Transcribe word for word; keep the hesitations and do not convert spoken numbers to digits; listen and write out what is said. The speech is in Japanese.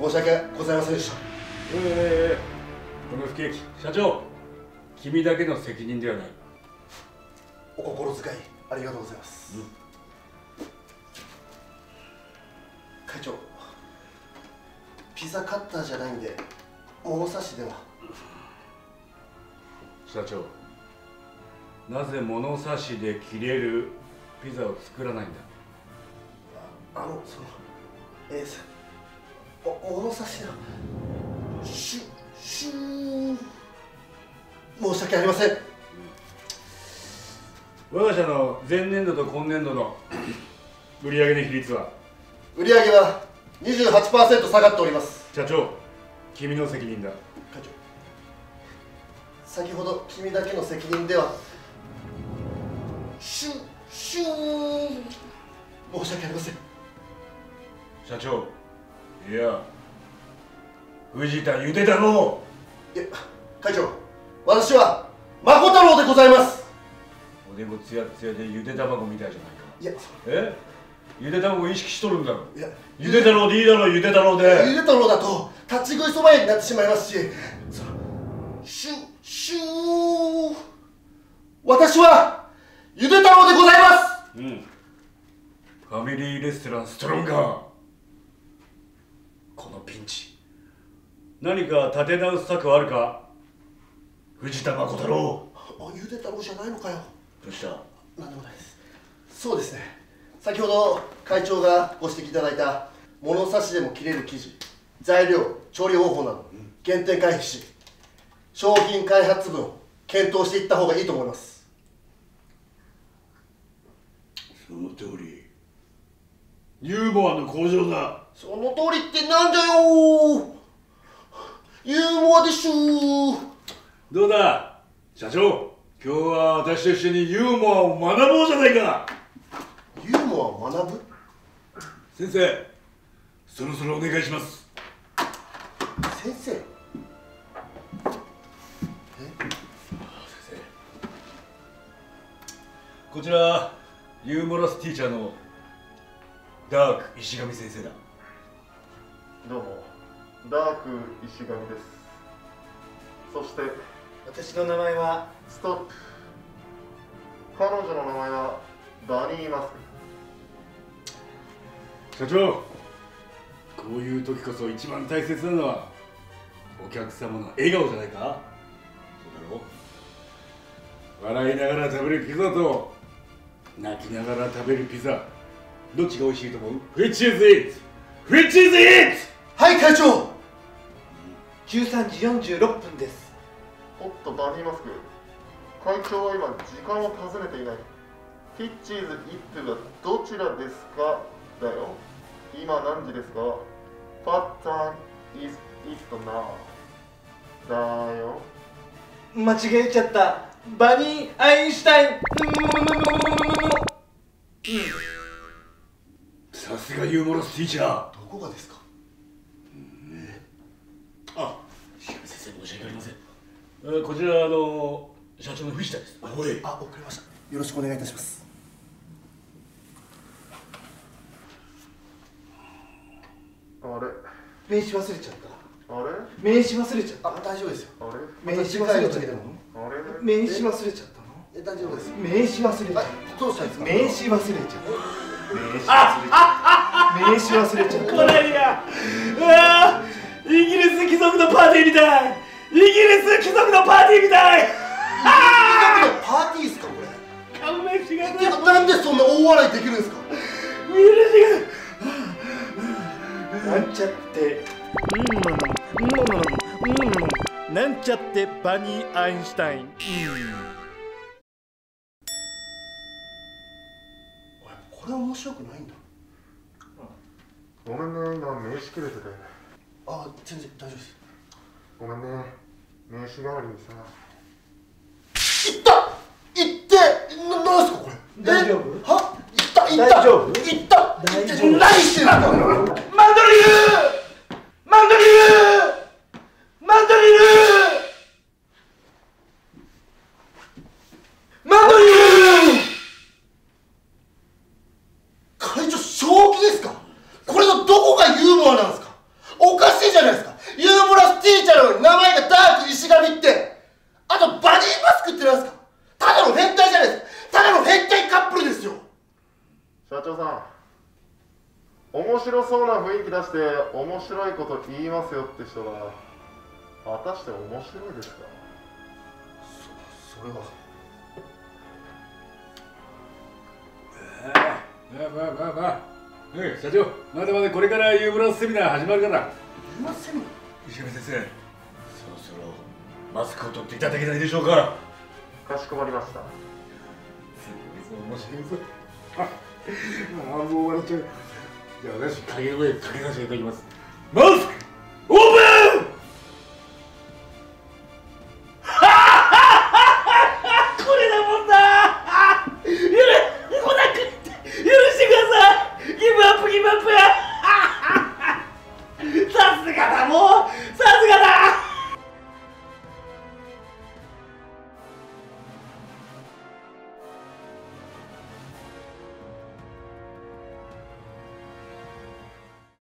申し訳ございませんでした。ええー、この不景気、社長、君だけの責任ではない。お心遣いありがとうございます、うん、会長、ピザカッターじゃないんで物差しでは。社長、なぜ物差しで切れるピザを作らないんだ。あの、その、えー、物差しの、し、し、申し訳ありません。我が社の前年度と今年度の売上の比率は売上は にじゅうはちパーセント 下がっております。社長、君の責任だ。会長、先ほど君だけの責任ではシュンシュン申し訳ありません。社長、いや藤田ゆで太郎。いや、会長、私はまこ太郎でございます。おでこつやつやでゆで卵みたいじゃないか。いや、え、ゆで卵意識しとるんだろ。いや、ゆで太郎でいいだろ。ゆで太郎で、ゆで太郎だと立ち食いそば屋になってしまいますし、そのシュンシュー、私はゆで太郎でございます、うん、ファミリーレストランストロンガー。このピンチ、何か立て直す策はあるか、藤田まこ太郎。あ、ゆで太郎じゃないのかよ。どうした。何でもないです。そうですね、先ほど会長がご指摘いただいた物差しでも切れる生地、材料、調理方法など減点回避し、商品開発分を検討していった方がいいと思います。その通り。ニューモアの工場だ。その通りってなんだよ。ユーモアでしょ。どうだ社長、今日は私と一緒にユーモアを学ぼうじゃないか。ユーモアを学ぶ。先生、そろそろお願いします。先生、え、先生、こちらユーモラスティーチャーのダーク石上先生だ。どうも、ダーク石上です。そして私の名前はストップ、彼女の名前はバニーマスク。社長、こういう時こそ一番大切なのはお客様の笑顔じゃないか。そうだろう。笑いながら食べるピザと泣きながら食べるピザ、どっちが美味しいと思う？ Which is it? Which is it? はい、会長。じゅうさんじよんじゅうろっぷんです。おっと、バニーマスク、会長は今時間を尋ねていない。ヒッチーズ・イットがどちらですかだよ。今何時ですか？パッタン・イズ・イットなだよ。間違えちゃった、バニー・アインシュタイン。さすがユーモラスティーチャー。どこがですか？ね、あ、先生、申し訳ありません。こちら、あの、社長の藤田です。あ、遅れました。よろしくお願いいたします。あれ、名刺忘れちゃった。あれ、名刺忘れちゃった。あ、大丈夫ですよ。あれ、名刺忘れちゃったの。名刺忘れちゃったの。え、大丈夫です。名刺忘れちゃった。どうしたんですか。名刺忘れちゃった。名刺忘れちゃった。これや、ああ、イギリス貴族のパーティーみたい。イギリス貴族のパーティーみたい。イギリス貴族のパーティーですか、これ。勘弁してください。なんでそんな大笑いできるんですか。見るしか。なんちゃって。なんちゃってバニー・アインシュタイン。うん、これ面白くないんだ。ごめんね、今名刺切れてて。あ、全然大丈夫です。ごめんね、名刺代わりにさ。いったいってな、何ですかこれ。大丈夫は。いったいった、大丈夫いった。何してんだ。マンドリル、マンドリル、マンドリル、マンドリル。会長、正気ですか。これのどこがユーモアなんですか。おか社長さん、面白そうな雰囲気出して面白いこと言いますよって人が果たして面白いですか？そ、それはええー、まあまあまあまあ、うん、社長、まだまだこれからユーブラスセミナー始まるから。ユーブラスセミナー？石上先生、そろそろマスクを取っていただけないでしょうか？かしこまりました。面白いぞ。あ、もう終わっちゃう。じゃあ私、影の上にかけさせていただきます。マスク！